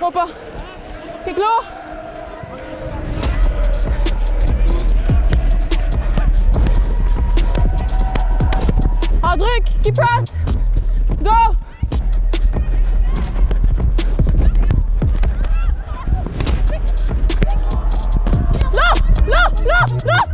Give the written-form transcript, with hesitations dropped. Hopper. Geh klar. Hard druk, keep press. Go. No, no, no, no.